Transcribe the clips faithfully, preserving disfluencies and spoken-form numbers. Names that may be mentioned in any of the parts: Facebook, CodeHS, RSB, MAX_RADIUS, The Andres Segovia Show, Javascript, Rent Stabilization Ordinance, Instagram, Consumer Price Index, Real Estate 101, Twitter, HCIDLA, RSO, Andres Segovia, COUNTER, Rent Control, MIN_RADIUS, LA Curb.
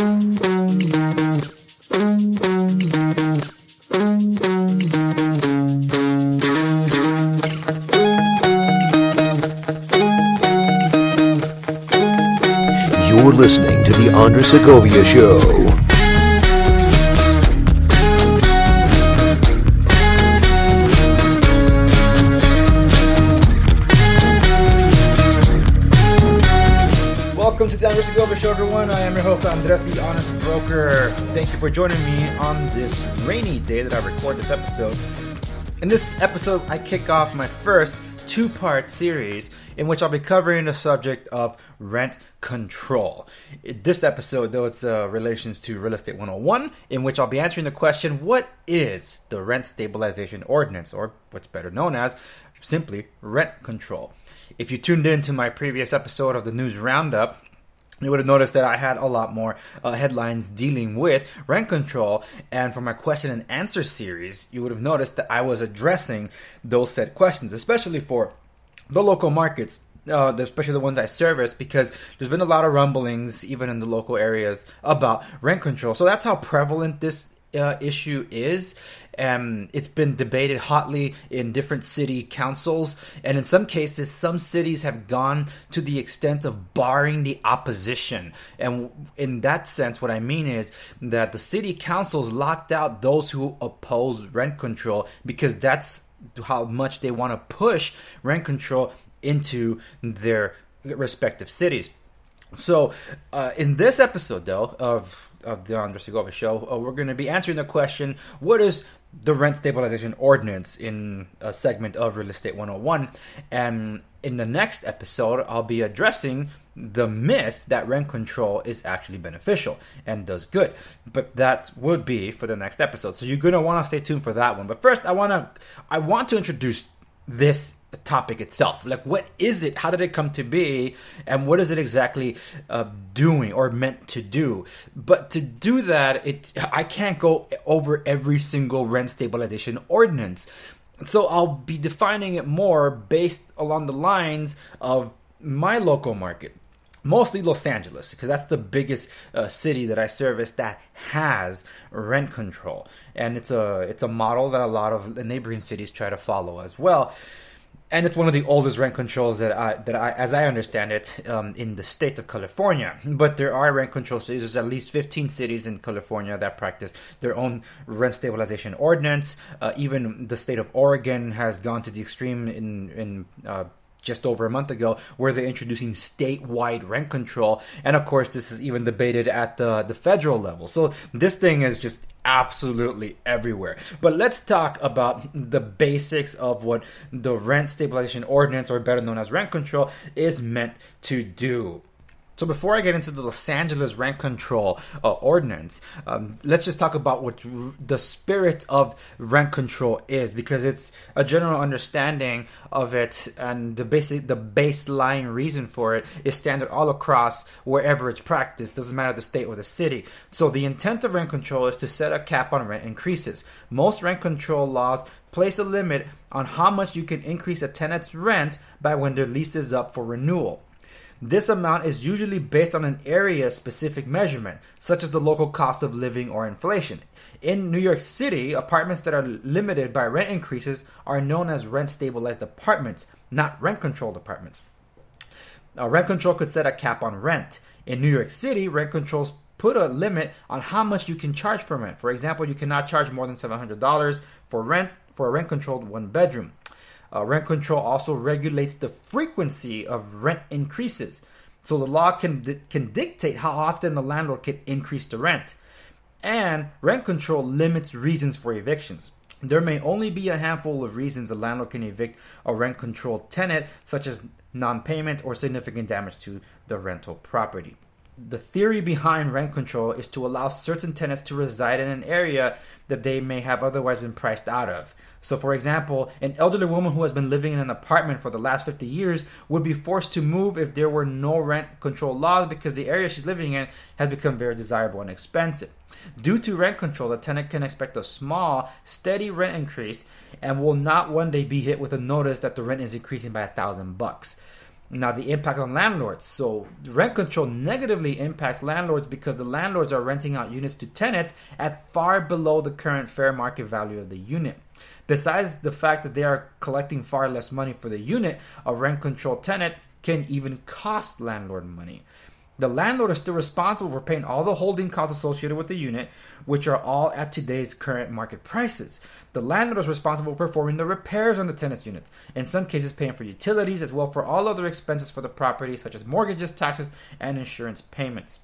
You're listening to The Andres Segovia Show. Welcome to The Andres Segovia Show, everyone. I am your host, Andres, the Honest Broker. Thank you for joining me on this rainy day that I record this episode. In this episode, I kick off my first two-part series in which I'll be covering the subject of rent control. In this episode, though, it's uh, relations to Real Estate one oh one, in which I'll be answering the question, what is the Rent Stabilization Ordinance, or what's better known as simply rent control? If you tuned in to my previous episode of the News Roundup, you would have noticed that I had a lot more uh, headlines dealing with rent control. And for my question and answer series, you would have noticed that I was addressing those said questions, especially for the local markets, uh, especially the ones I service, because there's been a lot of rumblings, even in the local areas, about rent control. So that's how prevalent this uh, issue is. Um, it's been debated hotly in different city councils, and in some cases, some cities have gone to the extent of barring the opposition. And in that sense, what I mean is that the city councils locked out those who oppose rent control because that's how much they want to push rent control into their respective cities. So uh, in this episode, though, of of the Andres Segovia Show, uh, we're going to be answering the question, what is the Rent Stabilization Ordinance, in a segment of Real Estate one oh one. And in the next episode, I'll be addressing the myth that rent control is actually beneficial and does good. But that would be for the next episode. So you're going to want to stay tuned for that one. But first, I want to I want to introduce this topic itself. Like, what is it? How did it come to be? And what is it exactly uh, doing or meant to do? But to do that, it I can't go over every single rent stabilization ordinance. So I'll be defining it more based along the lines of my local market, mostly Los Angeles, because that's the biggest uh, city that I service that has rent control. And it's a it's a model that a lot of neighboring cities try to follow as well. And it's one of the oldest rent controls that I, that I, as I understand it, um, in the state of California. But there are rent control cities. There's at least fifteen cities in California that practice their own rent stabilization ordinance. Uh, even the state of Oregon has gone to the extreme in in uh, just over a month ago, where they're introducing statewide rent control. And of course, this is even debated at the the federal level. So this thing is just absolutely everywhere. But let's talk about the basics of what the Rent Stabilization Ordinance, or better known as rent control, is meant to do. So before I get into the Los Angeles rent control uh, ordinance, um, let's just talk about what r- the spirit of rent control is, because it's a general understanding of it, and the basic, the baseline reason for it is standard all across wherever it's practiced. Doesn't matter the state or the city. So the intent of rent control is to set a cap on rent increases. Most rent control laws place a limit on how much you can increase a tenant's rent by when their lease is up for renewal. This amount is usually based on an area-specific measurement, such as the local cost of living or inflation. In New York City, apartments that are limited by rent increases are known as rent-stabilized apartments, not rent-controlled apartments. Now, rent control could set a cap on rent. In New York City, rent controls put a limit on how much you can charge for rent. For example, you cannot charge more than seven hundred dollars for rent for a rent-controlled one-bedroom. Uh, rent control also regulates the frequency of rent increases. So the law can can dictate how often the landlord can increase the rent. And rent control limits reasons for evictions. There may only be a handful of reasons a landlord can evict a rent-controlled tenant, such as non-payment or significant damage to the rental property. The theory behind rent control is to allow certain tenants to reside in an area that they may have otherwise been priced out of. So, for example, an elderly woman who has been living in an apartment for the last fifty years would be forced to move if there were no rent control laws, because the area she's living in has become very desirable and expensive. Due to rent control, the tenant can expect a small, steady rent increase and will not one day be hit with a notice that the rent is increasing by a thousand bucks. Now, the impact on landlords. So rent control negatively impacts landlords because the landlords are renting out units to tenants at far below the current fair market value of the unit. Besides the fact that they are collecting far less money for the unit, a rent control tenant can even cost landlord money. The landlord is still responsible for paying all the holding costs associated with the unit, which are all at today's current market prices. The landlord is responsible for performing the repairs on the tenant's units, in some cases paying for utilities as well for all other expenses for the property, such as mortgages, taxes, and insurance payments.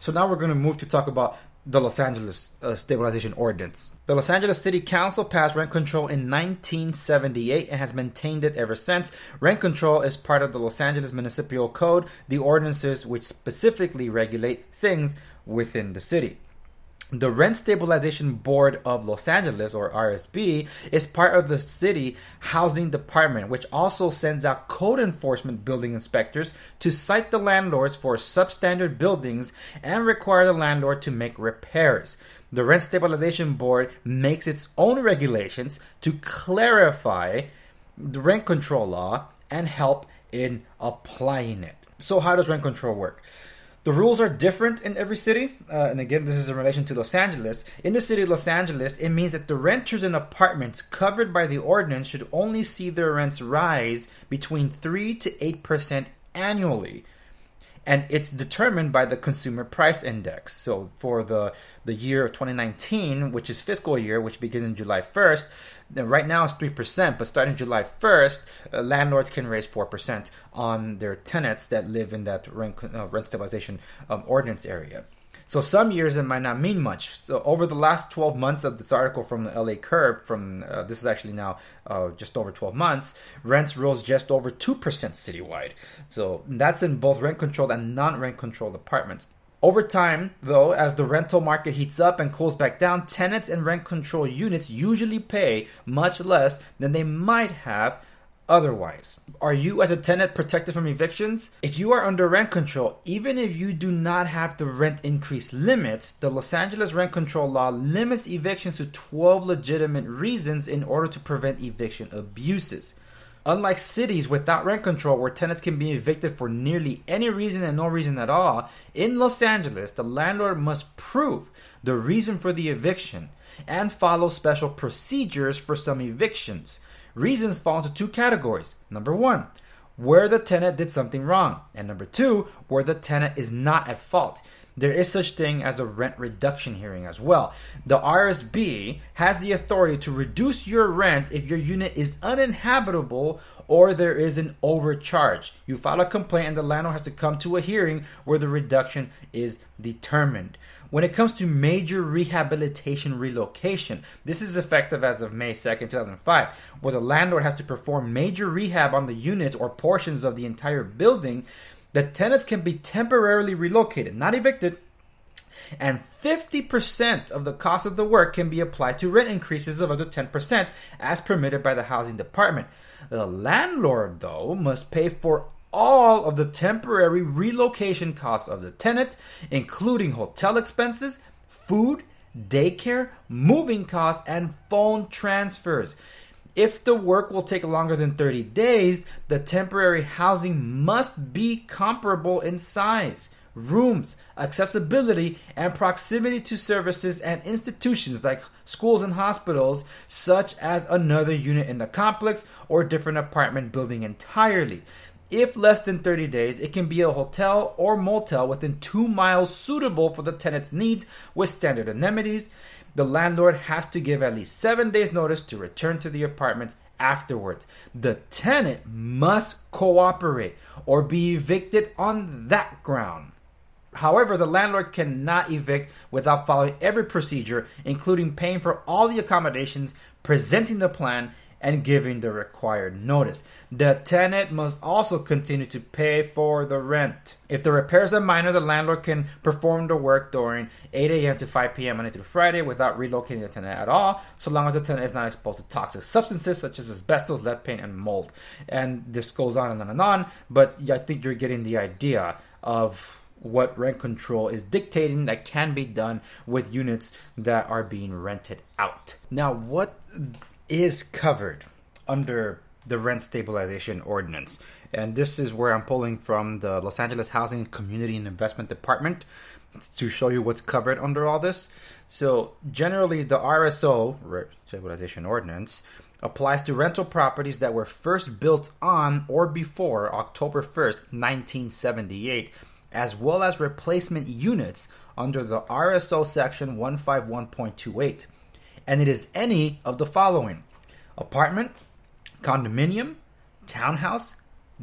So now we're going to move to talk about the Los Angeles uh, Stabilization Ordinance. The Los Angeles City Council passed rent control in nineteen seventy-eight and has maintained it ever since. Rent control is part of the Los Angeles Municipal Code, the ordinances which specifically regulate things within the city. The Rent Stabilization Board of Los Angeles, or R S B, is part of the city housing department, which also sends out code enforcement building inspectors to cite the landlords for substandard buildings and require the landlord to make repairs. The Rent Stabilization Board makes its own regulations to clarify the rent control law and help in applying it. So how does rent control work? The rules are different in every city, uh, and again, this is in relation to Los Angeles. In the city of Los Angeles, it means that the renters in apartments covered by the ordinance should only see their rents rise between three to eight percent annually, and it's determined by the Consumer Price Index. So for the, the year of twenty nineteen, which is fiscal year, which begins in July first, right now it's three percent, but starting July first, uh, landlords can raise four percent on their tenants that live in that rent, uh, rent stabilization um, ordinance area. So some years it might not mean much. So over the last twelve months of this article from the L A Curb, from uh, this is actually now uh, just over twelve months, rents rose just over two percent citywide. So that's in both rent-controlled and non-rent-controlled apartments. Over time, though, as the rental market heats up and cools back down, tenants in rent control units usually pay much less than they might have otherwise. Are you as a tenant protected from evictions? If you are under rent control, even if you do not have the rent increase limits, the Los Angeles rent control law limits evictions to twelve legitimate reasons in order to prevent eviction abuses. Unlike cities without rent control where tenants can be evicted for nearly any reason and no reason at all, in Los Angeles, the landlord must prove the reason for the eviction and follow special procedures for some evictions. Reasons fall into two categories. Number one, where the tenant did something wrong. And number two, where the tenant is not at fault. There is such thing as a rent reduction hearing as well. The R S B has the authority to reduce your rent if your unit is uninhabitable or there is an overcharge. You file a complaint and the landlord has to come to a hearing where the reduction is determined. When it comes to major rehabilitation relocation, this is effective as of May second, two thousand five, where the landlord has to perform major rehab on the unit or portions of the entire building. The tenants can be temporarily relocated, not evicted, and fifty percent of the cost of the work can be applied to rent increases of up to ten percent as permitted by the housing department. The landlord, though, must pay for all of the temporary relocation costs of the tenant, including hotel expenses, food, daycare, moving costs, and phone transfers. If the work will take longer than thirty days, the temporary housing must be comparable in size, rooms, accessibility, and proximity to services and institutions like schools and hospitals, such as another unit in the complex or different apartment building entirely. If less than thirty days, it can be a hotel or motel within two miles suitable for the tenant's needs with standard amenities. The landlord has to give at least seven days notice to return to the apartment afterwards. The tenant must cooperate or be evicted on that ground. However, the landlord cannot evict without following every procedure, including paying for all the accommodations, presenting the plan, and giving the required notice. The tenant must also continue to pay for the rent. If the repairs are minor, the landlord can perform the work during eight a m to five p m Monday through Friday without relocating the tenant at all, so long as the tenant is not exposed to toxic substances such as asbestos, lead paint, and mold. And this goes on and on and on, but I think you're getting the idea of what rent control is dictating that can be done with units that are being rented out. Now, what is covered under the Rent Stabilization Ordinance. And this is where I'm pulling from the Los Angeles Housing, Community, and Investment Department to show you what's covered under all this. So generally, the R S O, Rent Stabilization Ordinance, applies to rental properties that were first built on or before October first, nineteen seventy-eight, as well as replacement units under the R S O section one fifty-one point two eight. And it is any of the following: apartment, condominium, townhouse,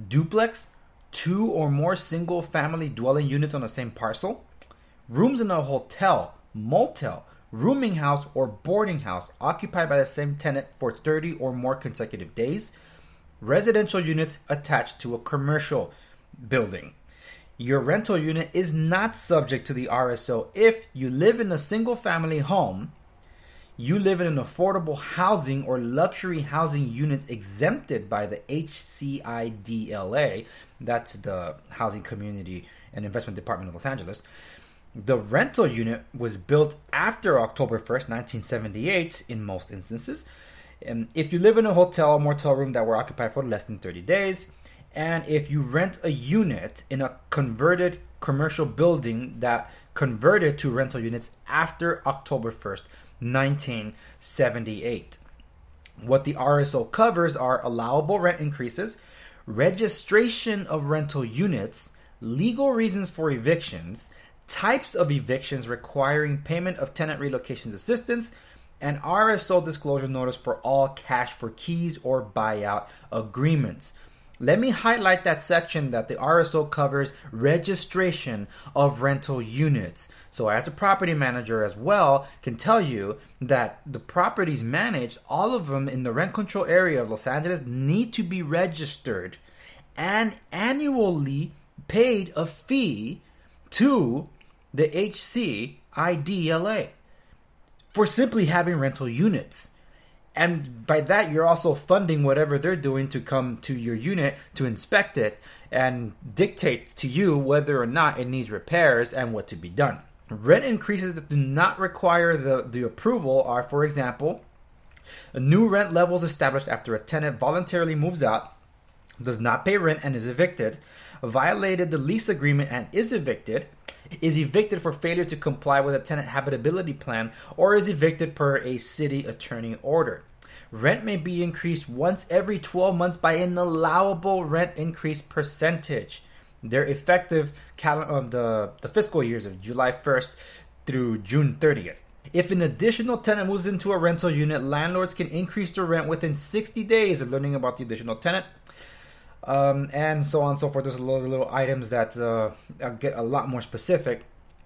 duplex, two or more single family dwelling units on the same parcel, rooms in a hotel, motel, rooming house, or boarding house occupied by the same tenant for thirty or more consecutive days, residential units attached to a commercial building. Your rental unit is not subject to the R S O if you live in a single family home, you live in an affordable housing or luxury housing unit exempted by the H C I D L A, that's the Housing, Community, and Investment Department of Los Angeles. The rental unit was built after October first, nineteen seventy-eight in most instances. And if you live in a hotel or motel room that were occupied for less than thirty days, and if you rent a unit in a converted commercial building that converted to rental units after October first, nineteen seventy-eight. What the R S O covers are allowable rent increases, registration of rental units, legal reasons for evictions, types of evictions requiring payment of tenant relocations assistance, and R S O disclosure notice for all cash for keys or buyout agreements. Let me highlight that section that the R S O covers registration of rental units. So as a property manager as well, can tell you that the properties managed, all of them in the rent control area of Los Angeles, need to be registered and annually paid a fee to the H C I D L A for simply having rental units. And by that, you're also funding whatever they're doing to come to your unit to inspect it and dictate to you whether or not it needs repairs and what to be done. Rent increases that do not require the, the approval are, for example, new rent levels established after a tenant voluntarily moves out, does not pay rent and is evicted, violated the lease agreement and is evicted, is evicted for failure to comply with a tenant habitability plan, or is evicted per a city attorney order. Rent may be increased once every twelve months by an allowable rent increase percentage. Their effective calendar um, the the fiscal years of July first through June thirtieth. If an additional tenant moves into a rental unit, landlords can increase the rent within sixty days of learning about the additional tenant. Um, and so on and so forth. There's a lot of little items that uh, get a lot more specific.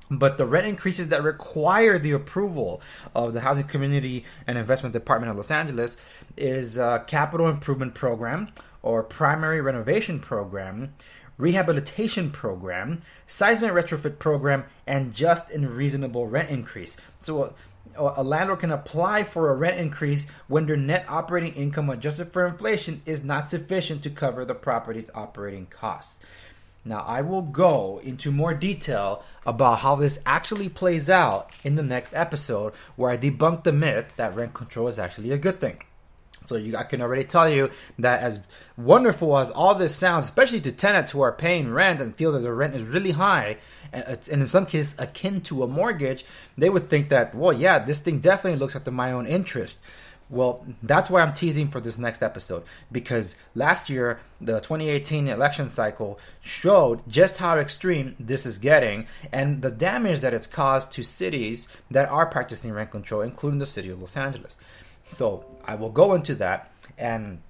But the rent increases that require the approval of the Housing, Community, and Investment Department of Los Angeles is uh, Capital Improvement Program or Primary Renovation Program, Rehabilitation Program, Seismic Retrofit Program, and Just and Reasonable Rent Increase. So a, a landlord can apply for a rent increase when their net operating income adjusted for inflation is not sufficient to cover the property's operating costs. Now, I will go into more detail about how this actually plays out in the next episode where I debunk the myth that rent control is actually a good thing. So you, I can already tell you that as wonderful as all this sounds, especially to tenants who are paying rent and feel that their rent is really high, and in some cases akin to a mortgage, they would think that, well, yeah, this thing definitely looks after my own interest. Well, that's why I'm teasing for this next episode, because last year, the twenty eighteen election cycle showed just how extreme this is getting and the damage that it's caused to cities that are practicing rent control, including the city of Los Angeles. So I will go into that and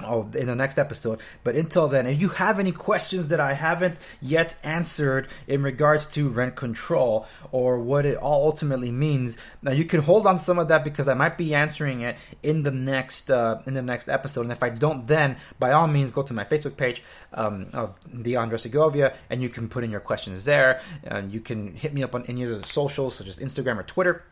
oh, in the next episode. But until then, if you have any questions that I haven't yet answered in regards to rent control or what it all ultimately means, now you can hold on some of that because I might be answering it in the next uh, in the next episode. And if I don't, then by all means, go to my Facebook page um, of The Andres Segovia, and you can put in your questions there. And you can hit me up on any of the socials, such as Instagram or Twitter.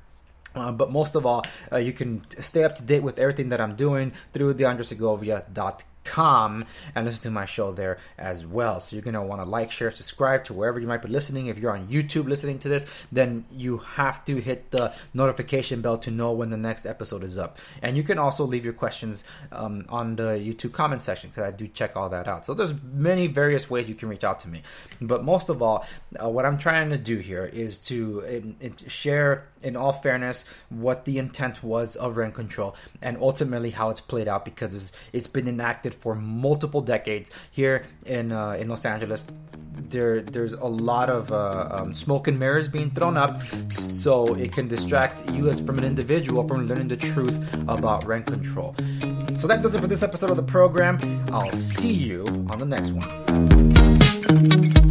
Uh, but most of all, uh, you can stay up to date with everything that I'm doing through the andres segovia dot com. com and listen to my show there as well. So you're going to want to like, share, subscribe to wherever you might be listening. If you're on YouTube listening to this, then you have to hit the notification bell to know when the next episode is up. And you can also leave your questions um, on the YouTube comment section, because I do check all that out. So there's many various ways you can reach out to me. But most of all, uh, what I'm trying to do here is to in, in share, in all fairness, what the intent was of rent control and ultimately how it's played out, because it's, it's been enacted for multiple decades here in uh, in Los Angeles. There, there's a lot of uh, um, smoke and mirrors being thrown up, so it can distract you as from an individual from learning the truth about rent control. So that does it for this episode of the program. I'll see you on the next one.